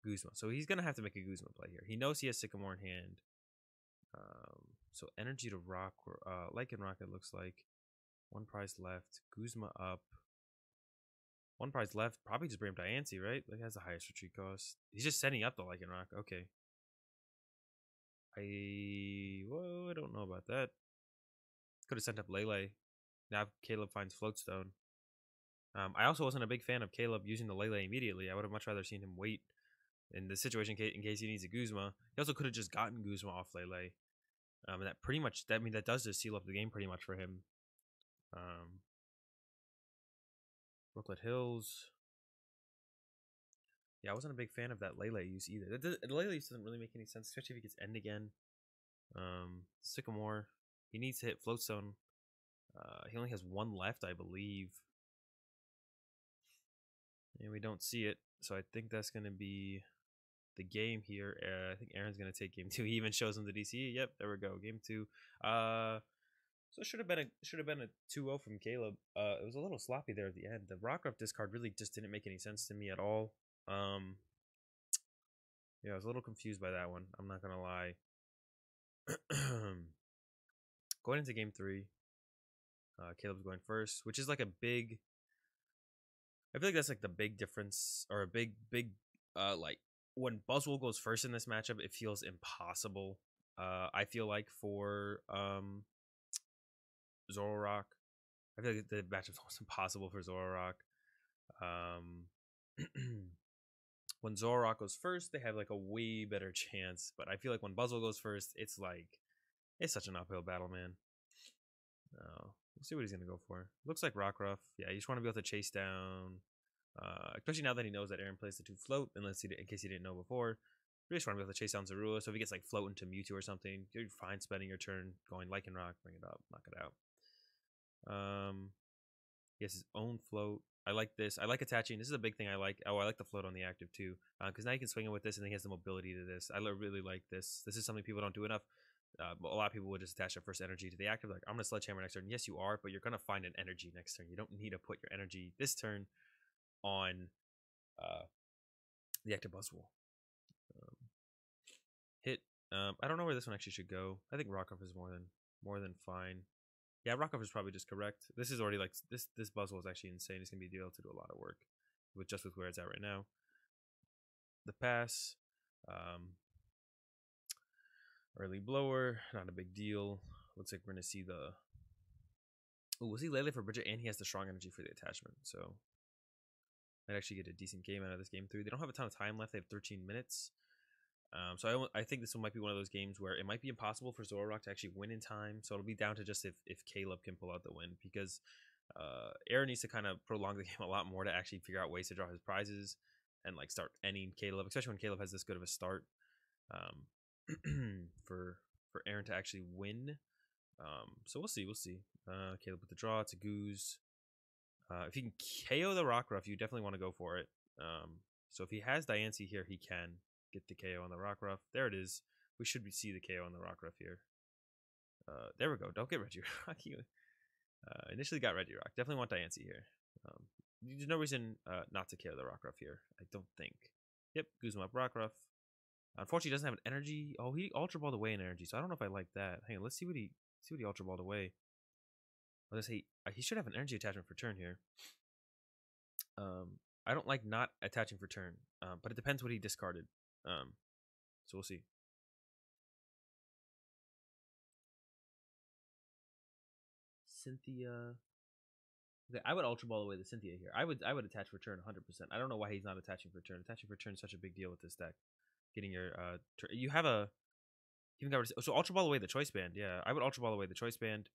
Guzma. So he's going to have to make a Guzma play here. He knows he has Sycamore in hand. So energy to rock, Lycanroc, it looks like. 1 prize left. Guzma up. 1 prize left. Probably just bring up Diancie, right? Like, has the highest retreat cost. He's just setting up the Lycanroc. Okay. Whoa, I don't know about that. Could have sent up Lele. Now Caleb finds Floatstone. I also wasn't a big fan of Caleb using the Lele immediately. I would have much rather seen him wait. In this situation, in case he needs a Guzma, he also could have just gotten Guzma off Lele. And that pretty much, I mean, that does just seal up the game pretty much for him. Brooklet Hills. Yeah, I wasn't a big fan of that Lele use either. The Lele use doesn't really make any sense, especially if he gets end again. Sycamore. He needs to hit Floatstone. He only has 1 left, I believe. And we don't see it. So I think that's going to be... the game here. I think Aaron's going to take game 2. He even shows him the DCE. Yep, there we go. Game 2. So it should have been a 2-0 from Caleb. It was a little sloppy there at the end. The Rockruff discard really just didn't make any sense to me at all. Yeah, I was a little confused by that one. I'm not gonna lie. Going into game three, Caleb's going first, which is like a big. I feel like that's like the big difference, or a big like when Buzzwole goes first in this matchup, it feels impossible. I feel like for ZoroRoc, I feel like the matchup's almost impossible for ZoroRoc. When Zoroark goes first, they have like a way better chance. But I feel like when Buzzwole goes first, it's like it's such an uphill battle, man. We'll see what he's gonna go for. Looks like Rockruff. Yeah, you just want to be able to chase down, especially now that he knows that Aaron plays the 2 float. Unless he, in case he didn't know before, you just want to be able to chase down Zorua. So if he gets like float into Mewtwo or something, you're fine spending your turn going Lycanroc, bring it up, knock it out. He has his own float. I like this. I like attaching. This is a big thing I like. Oh, I like the float on the active too, because now you can swing it with this, and then he has the mobility to this. I really like this. This is something people don't do enough. A lot of people would just attach their first energy to the active, like, I'm going to Sledgehammer next turn. Yes, you are, but you're going to find an energy next turn. You don't need to put your energy this turn on the active Buzzwole. Hit. I don't know where this one actually should go. I think Rockruff is more than fine. Yeah, Rockruff is probably just correct. This is already like this Buzzwole is actually insane. It's gonna be able to do a lot of work with just with where it's at right now. The pass, early blower, not a big deal. Looks like we're gonna see the. Oh, we'll see Lele for Bridget, and he has the strong energy for the attachment, so I'd actually get a decent game out of this game 3. They don't have a ton of time left. They have 13 minutes. So I think this one might be one of those games where it might be impossible for Zoroark to actually win in time. So it'll be down to just if Caleb can pull out the win, because Aaron needs to kind of prolong the game a lot more to actually figure out ways to draw his prizes and like start ending Caleb, especially when Caleb has this good of a start. For Aaron to actually win. So we'll see. Caleb with the draw to Goose. If he can KO the Rockruff, you definitely want to go for it. So if he has Diancie here, he can get the KO on the Rockruff. There it is. We should see the KO on the Rockruff here. There we go. Don't get Regirock. Initially got Regirock. Definitely want Diancie here. There's no reason not to KO the Rockruff here, I don't think. Yep, Guzma up Rockruff. Unfortunately, he doesn't have an energy. Oh, he Ultra Balled away an energy, so I don't know if I like that. Hang on, let's see what he Ultra Balled away. Unless he should have an energy attachment for turn here. I don't like not attaching for turn, but it depends what he discarded. So we'll see. Cynthia. Okay, I would Ultra Ball away the Cynthia here. I would attach for turn 100%. I don't know why he's not attaching for turn. Attaching for turn is such a big deal with this deck. Getting your you have a even got so Ultra Ball away the Choice Band. Yeah, I would Ultra Ball away the Choice Band.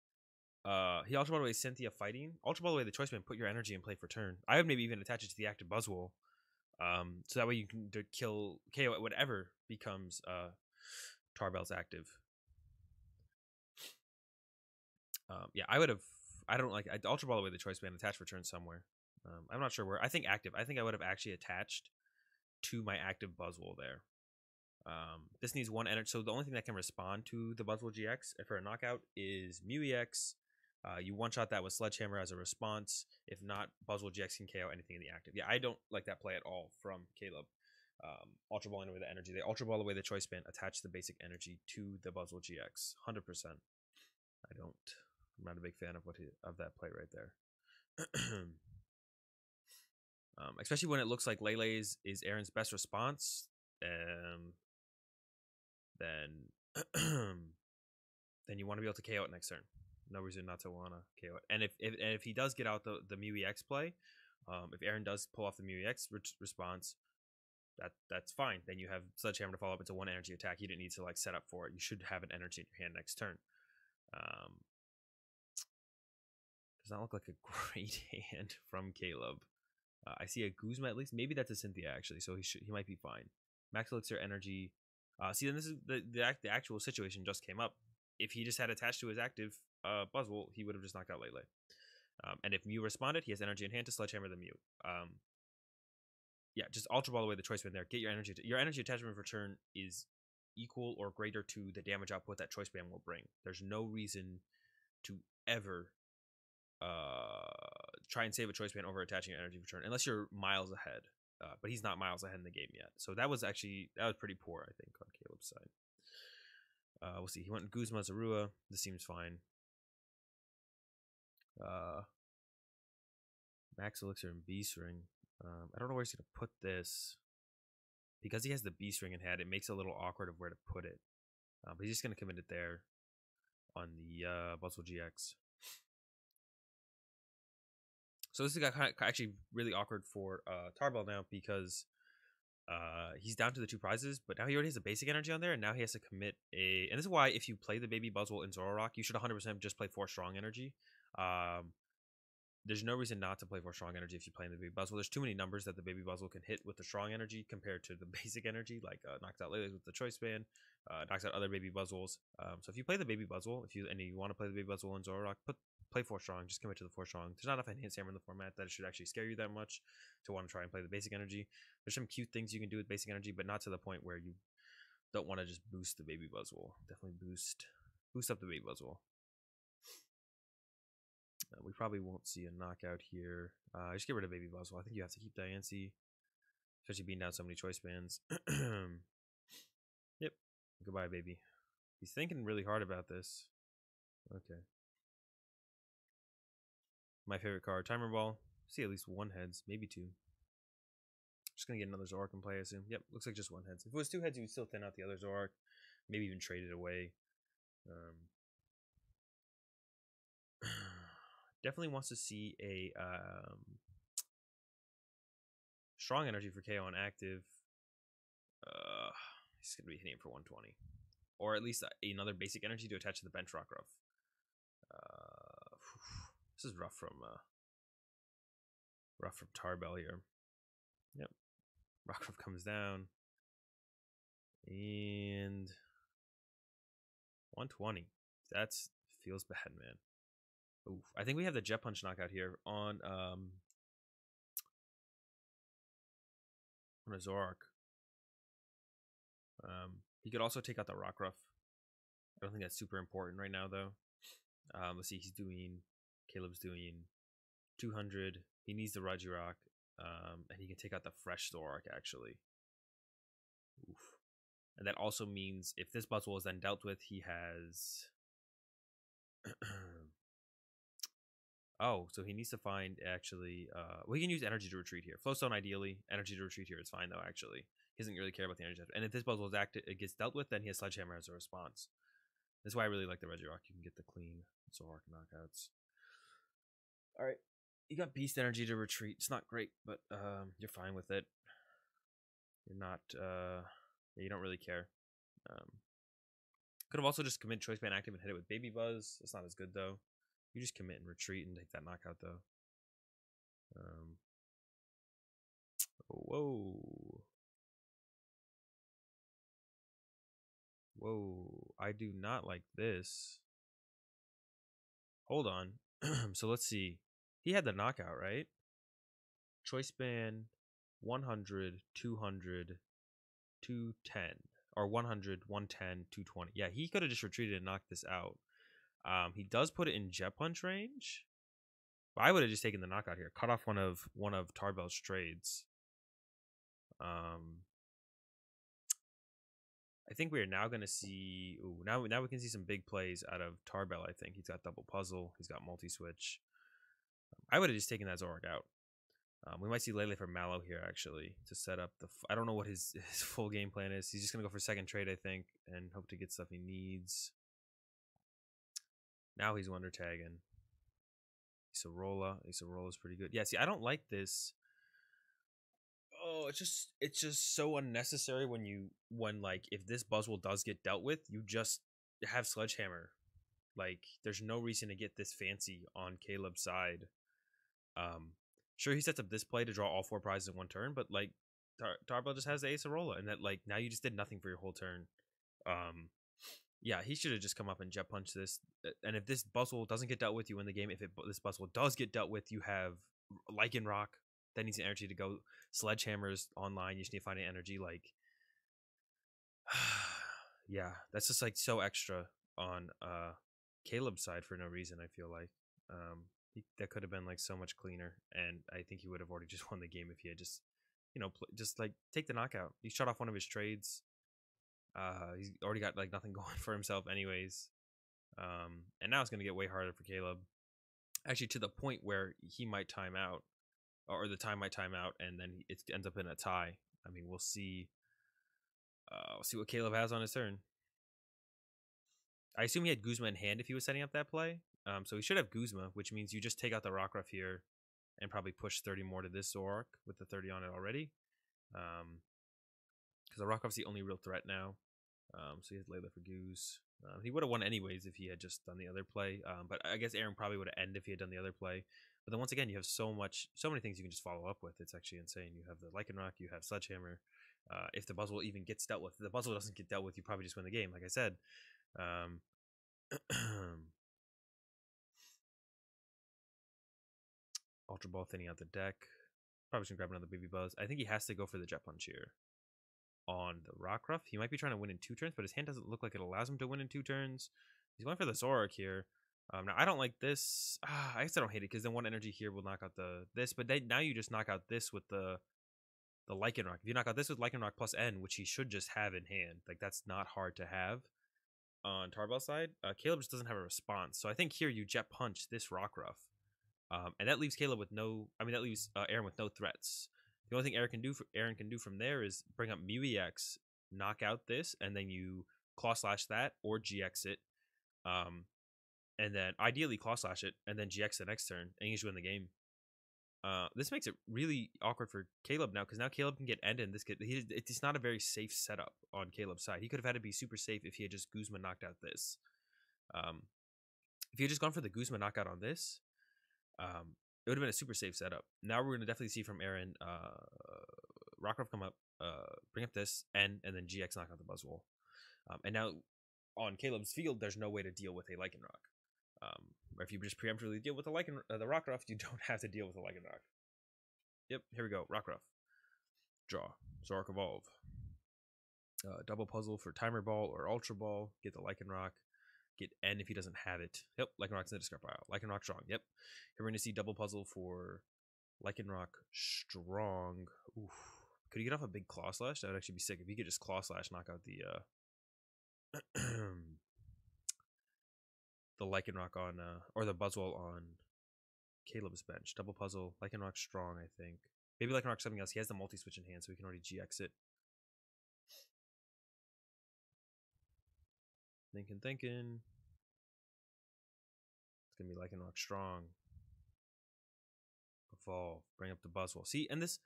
He Ultra Ball away Cynthia fighting. Ultra Ball away the Choice Band. Put your energy in play for turn. I would maybe even attach it to the active Buzzwole. So that way you can KO whatever becomes Tarbell's active. Yeah, I would have. I don't like. I'd Ultra Ball away the Choice Band, attach return somewhere. I'm not sure where. I think active. I think I would have actually attached to my active Buzzwole there. This needs one energy. So the only thing that can respond to the Buzzwole GX for a knockout is Mew-EX. You one-shot that with Sledgehammer as a response. If not, Buzzwole GX can KO anything in the active. Yeah, I don't like that play at all from Caleb. Ultra Balling away the energy. They Ultra Ball away the Choice Band. Attach the basic energy to the Buzzwole GX. 100%. I'm not a big fan of of that play right there. Especially when it looks like Lele is Aaron's best response. Then you want to be able to KO it next turn. No reason not to want to KO it. And if he does get out the Mew-EX play, if Aaron does pull off the Mew-EX response, that's fine. Then you have Sledgehammer to follow up. It's a one energy attack. You didn't need to like set up for it. You should have an energy in your hand next turn. Does not look like a great hand from Caleb. I see a Guzma at least. Maybe that's a Cynthia actually. So he might be fine. Max Elixir energy. See, then this is the actual situation just came up. If he just had attached to his active Buzzwole, he would have just knocked out Lele. And if Mew responded, he has energy in hand to Sledgehammer the Mew. Yeah, just Ultra Ball away the Choice Band there. Get your energy. Your energy attachment for turn is equal or greater to the damage output that Choice Band will bring. There's no reason to ever try and save a Choice Band over attaching an energy return unless you're miles ahead. But he's not miles ahead in the game yet. So that was actually, that was pretty poor, I think, on Caleb's side. We'll see. He went Guzma, Zorua. This seems fine. Max Elixir and Beast Ring. I don't know where he's going to put this. Because he has the Beast Ring in hand, it makes it a little awkward of where to put it. But he's just going to commit it there on the Buzzwole GX. So this got kind of actually really awkward for Tarbell now, because he's down to the two prizes, but now he already has a basic energy on there, and now he has to commit a... And this is why if you play the baby Buzzwole in Zoroark, you should 100% just play 4 strong energy. There's no reason not to play 4 strong energy if you play in the baby Buzzwole. There's too many numbers that the baby Buzzwole can hit with the strong energy compared to the basic energy, like knocks out Lele with the Choice Band, knocks out other baby Buzzwoles. So if you play the baby Buzzwole, if you want to play the baby Buzzwole in Zoroark, play 4 strong, just commit to the 4 strong. There's not enough Enhanced Hammer in the format that it should actually scare you that much to want to try and play the basic energy. There's some cute things you can do with basic energy, but not to the point where you don't want to just boost the baby Buzzwole. Definitely boost up the baby Buzzwole. We probably won't see a knockout here. Just get rid of baby Buzzwole. I think you have to keep Diancie, especially being down so many Choice Bands. Yep. Goodbye, baby. He's thinking really hard about this. Okay. My favorite card, Timer Ball. See at least 1 heads, maybe 2. Just gonna get another Zoroark and play, I assume. Yep, looks like just 1 heads. If it was 2 heads, you would still thin out the other Zoroark, maybe even trade it away. Definitely wants to see a strong energy for KO on active. He's gonna be hitting it for 120, or at least another basic energy to attach to the bench Rockruff. This is rough from Tarbell here. Yep. Rockruff comes down. And 120. That feels bad, man. Oof. I think we have the Jet Punch knockout here on a Zoroark. He could also take out the Rockruff. I don't think that's super important right now though. Let's see, Caleb's doing 200. He needs the Regirock, and he can take out the fresh Zoroark, actually. Oof. And that also means if this Buzzwole is then dealt with, he has... so he needs to find, actually... well, he can use energy to retreat here. Floatstone, ideally. Energy to retreat here is fine, though, actually. He doesn't really care about the energy. And if this Buzzwole is it gets dealt with, then he has Sledgehammer as a response. That's why I really like the Regirock. You can get the clean Zoroark knockouts. All right, you got Beast Energy to retreat. It's not great, but you're fine with it. You're not, you don't really care. Could have also just commit Choice Band active and hit it with Baby Buzz. It's not as good, though. You just commit and retreat and take that knockout, though. Whoa. I do not like this. Hold on. So let's see. He had the knockout, right? Choice Band 100, 200, 210. Or 100, 110, 220. Yeah, he could have just retreated and knocked this out. He does put it in Jet Punch range. But I would have just taken the knockout here. Cut off one of Tarbell's trades. I think we are now going to see... Now we can see some big plays out of Tarbell, I think. He's got double puzzle. He's got multi-switch. I would have just taken that Zoroark out. We might see Lele for Mallow here, actually, to set up the... I don't know what his full game plan is. He's just going to go for second trade, I think, and hope to get stuff he needs. Now he's wonder tagging. Acerola. Acerola's pretty good. Yeah, see, I don't like this... Oh, it's just so unnecessary when if this Buzzwole does get dealt with, you just have Sledgehammer. Like, there's no reason to get this fancy on Caleb's side. Sure, he sets up this play to draw all 4 prizes in 1 turn, but like Tarbell just has the Acerola, and that like now you just did nothing for your whole turn. Yeah, he should have just come up and Jet Punch this. And if this Buzzwole doesn't get dealt with, you win the game. If this Buzzwole does get dealt with, you have Lycanroc. That needs an energy to go. Sledgehammer's online. You just need to find an energy. Like, yeah, that's just like so extra on Caleb's side for no reason, I feel like. That could have been like so much cleaner, and I think he would have already just won the game if he had just, you know, just like take the knockout. He shot off one of his trades. He's already got like nothing going for himself anyways. And now it's going to get way harder for Caleb, actually, to the point where he might time out, or the time might time out, and then it ends up in a tie. I mean, we'll see what Caleb has on his turn. I assume he had Guzma in hand if he was setting up that play. So he should have Guzma, which means you just take out the Rockruff here and probably push 30 more to this Zoroark with the 30 on it already. Because the Rockruff's the only real threat now. So he has Lele for Goose. He would have won anyways if he had just done the other play. But I guess Aaron probably would have ended if he had done the other play. But then once again, you have so many things you can just follow up with. It's actually insane. You have the Lycanroc, you have Sledgehammer. If the Buzzwole even gets dealt with, if the Buzzwole doesn't get dealt with, you probably just win the game, like I said. Ultra Ball thinning out the deck. Probably should grab another Baby Buzz. I think he has to go for the Jet Punch here on the Rockruff. He might be trying to win in 2 turns, but his hand doesn't look like it allows him to win in 2 turns. He's going for the Zoroark here. Now I don't like this. I guess I don't hate it, because then one energy here will knock out the this, but now you just knock out this with the Lycanroc. If you knock out this with Lycanroc plus N, which he should just have in hand, like that's not hard to have. On Tarbell's side, Caleb just doesn't have a response. So I think here you Jet Punch this Rockruff. And that leaves Caleb with no, that leaves Aaron with no threats. The only thing Aaron can do from there is bring up Mew-EX, knock out this, and then you Claw Slash that or GX it. And then ideally Claw Slash it and then GX the next turn, and you should win the game. This makes it really awkward for Caleb now, because now Caleb can get end, and this it's not a very safe setup on Caleb's side. He could have had to be super safe if he had just Guzma knocked out this. If he had just gone for the Guzma knockout on this, it would have been a super safe setup. Now we're going to definitely see from Aaron, Rockruff come up, bring up this, and then GX knock out the Buzzwole. And now on Caleb's field, there's no way to deal with a Lycanroc. Or if you just preemptively deal with the Rockruff, you don't have to deal with the Lycanroc. Yep, here we go. Rockruff. Draw. Zoroark Evolve. Double Puzzle for Timer Ball or Ultra Ball. Get the Lycanroc. Get N if he doesn't have it. Yep, Lycanroc's in the discard pile. Lycanroc Strong. Yep. Here we're going to see Double Puzzle for Lycanroc Strong. Oof. Could he get off a big Claw Slash? That would actually be sick. If he could just Claw Slash, knock out the Lycanroc on, or the Buzzwole on Caleb's bench. Double Puzzle, Lycanroc Strong, I think. Maybe Lycanroc something else. He has the multi-switch in hand, so he can already GX it. Thinking. It's going to be Lycanroc Strong. Evolve, bring up the Buzzwole. See, and this,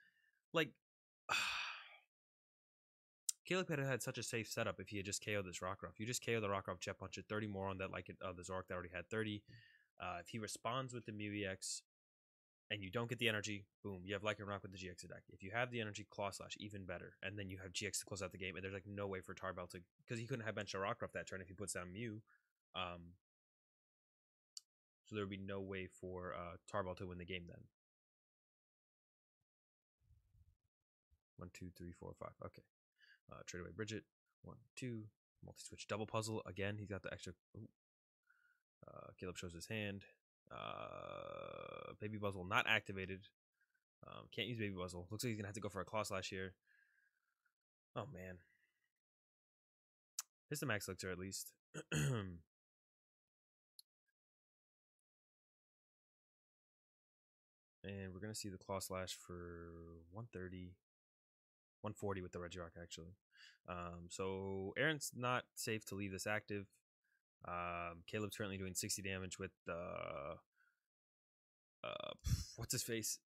like, Caleb could have had such a safe setup if he had just KO'd this Rockruff. You just KO the Rockruff, Jet Punch at 30 more on that, like the Zoroark that already had 30. If he responds with the Mew-EX and you don't get the energy, boom, you have Lycanroc with the GX attack. If you have the energy, Claw Slash, even better. And then you have GX to close out the game. And there's like no way for Tarbell to, because he couldn't have benched a Rockruff that turn if he puts down Mew. So there would be no way for Tarbell to win the game then. 1, 2, 3, 4, 5. Okay. Trade away Bridget. 1, 2. Multi-switch Double Puzzle. Again, he's got the extra. Caleb shows his hand. Baby Buzzwole not activated. Can't use Baby Buzzwole. Looks like he's going to have to go for a Claw Slash here. Oh, man. This is the Max Elixir, at least. And we're going to see the Claw Slash for 130. 140 with the Regirock, actually. So Aaron's not safe to leave this active. Caleb's currently doing 60 damage with what's his face?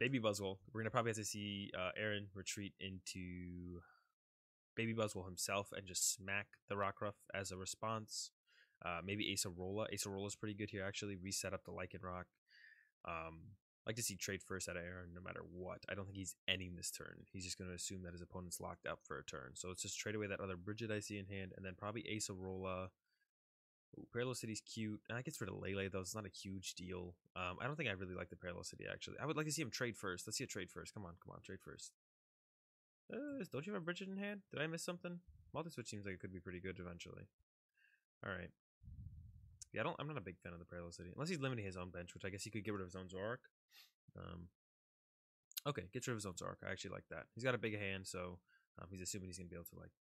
Baby Buzzwole. We're gonna probably have to see Aaron retreat into Baby Buzzwole himself and just smack the Rockruff as a response. Maybe Acerola. Acerola's pretty good here, actually. Reset up the Lycanroc. Like to see trade first out of Aaron no matter what. I don't think he's ending this turn. He's just going to assume that his opponent's locked up for a turn. So it's just trade away that other Bridget I see in hand, and then probably Acerola. Ooh, Parallel City's cute. And that gets rid of Lele, though. It's not a huge deal. I don't think I really like the Parallel City, actually. I would like to see him trade first. Let's see a trade first. Come on, come on, trade first. Don't you have a Bridget in hand? Did I miss something? Multi-switch seems like it could be pretty good eventually. All right. Yeah, I'm not a big fan of the Parallel City. Unless he's limiting his own bench, which I guess he could get rid of his own Zoroark. Okay, gets rid of his own Zoroark. I actually like that. He's got a big hand, so he's assuming he's going to be able to like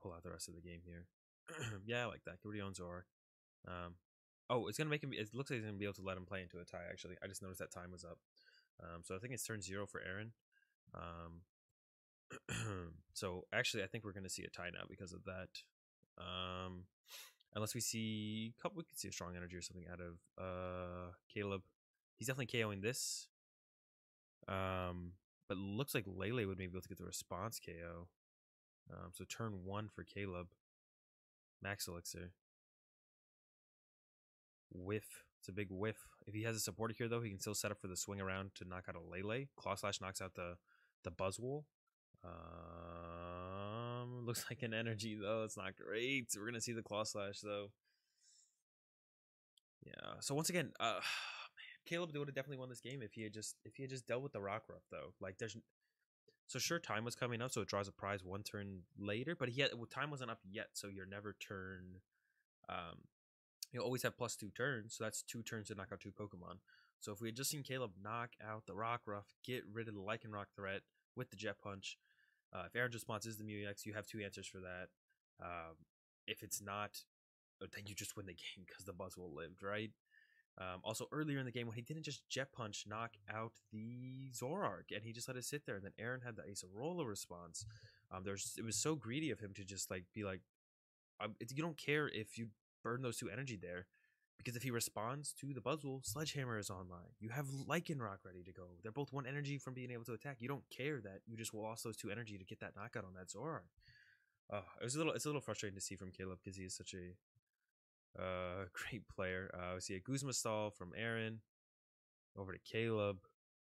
pull out the rest of the game here. Yeah, I like that. Get rid of your own Zoroark. Oh, it's going to make him... It looks like he's going to be able to let him play into a tie, actually. I just noticed that time was up. So I think it's turn 0 for Aaron. So actually, I think we're going to see a tie now because of that. Unless we see a couple, we could see a strong energy or something out of Caleb. He's definitely KOing this. But looks like Lele would maybe be able to get the response KO. So turn 1 for Caleb. Max Elixir. Whiff. It's a big whiff. If he has a supporter here, though, he can still set up for the swing around to knock out a Lele. Claw Slash knocks out the Buzzwole. Looks like an energy, though. It's not great. We're going to see the Claw Slash, though. Yeah. So, once again, man, Caleb would have definitely won this game if he had just dealt with the Rockruff, though. Like, there's... So, sure, time was coming up, so it draws a prize one turn later. But he had, well, time wasn't up yet, so you're never turn... You'll always have plus 2 turns, so that's 2 turns to knock out 2 Pokemon. So if we had just seen Caleb knock out the Rockruff, get rid of the Lycanroc threat with the Jet Punch, if Aaron's response is the Mew-EX, you have 2 answers for that. If it's not, then you just win the game because the Buzzwole lived, right? Also, earlier in the game, when he didn't just Jet Punch knock out the Zoroark, and he just let it sit there, and then Aaron had the Acerola response. It was so greedy of him to just like be like, you don't care if you burn those 2 energy there, because if he responds to the Buzzwole, Sledgehammer is online. You have Lycanroc ready to go. They're both 1 energy from being able to attack. You don't care that you just lost those 2 energy to get that knockout on that Zoroark. It's a little frustrating to see from Caleb because he is such a great player. We see a Guzma stall from Aaron over to Caleb,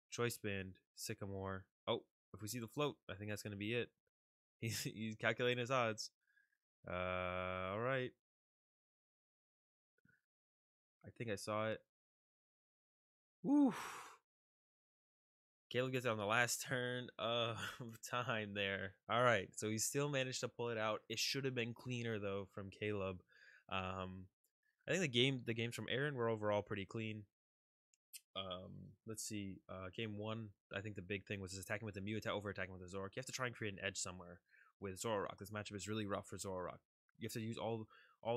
Choice Band, Sycamore. Oh, if we see the float, I think that's gonna be it. He's calculating his odds. All right. I think I saw it. Woo! Caleb gets it on the last turn of time there. All right, so he still managed to pull it out. It should have been cleaner though from Caleb. I think the games from Aaron were overall pretty clean. Let's see. Game 1, I think the big thing was his attacking with the Mew, over-attacking with the Zoroark. You have to try and create an edge somewhere with Zoroark. This matchup is really rough for Zoroark. You have to use all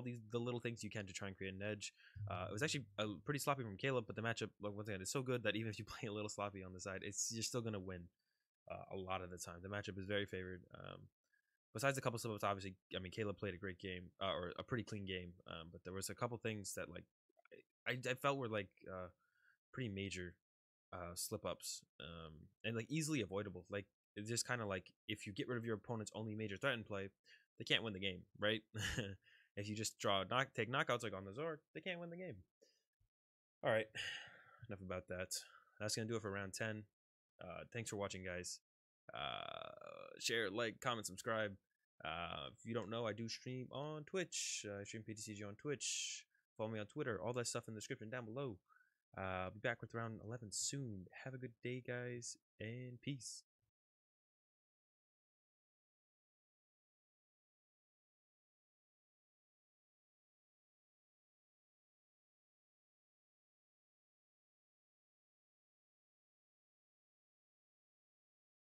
the little things you can to try and create an edge. It was actually pretty sloppy from Caleb, but the matchup, like, once again, is so good that even if you play a little sloppy on the side, you're still going to win a lot of the time. The matchup is very favored. Besides a couple slip-ups, obviously, I mean, Caleb played a great game, or a pretty clean game, but there was a couple things that, like, I felt were, like, pretty major slip-ups, and, like, easily avoidable. Like, it's just kind of like, if you get rid of your opponent's only major threat in play, they can't win the game, right? If you just take knockouts like on the Zoroark, they can't win the game. All right, enough about that. That's going to do it for round 10. Thanks for watching, guys. Share, like, comment, subscribe. If you don't know, I do stream on Twitch. I stream PTCG on Twitch. Follow me on Twitter. All that stuff in the description down below. I'll be back with round 11 soon. Have a good day, guys, and peace.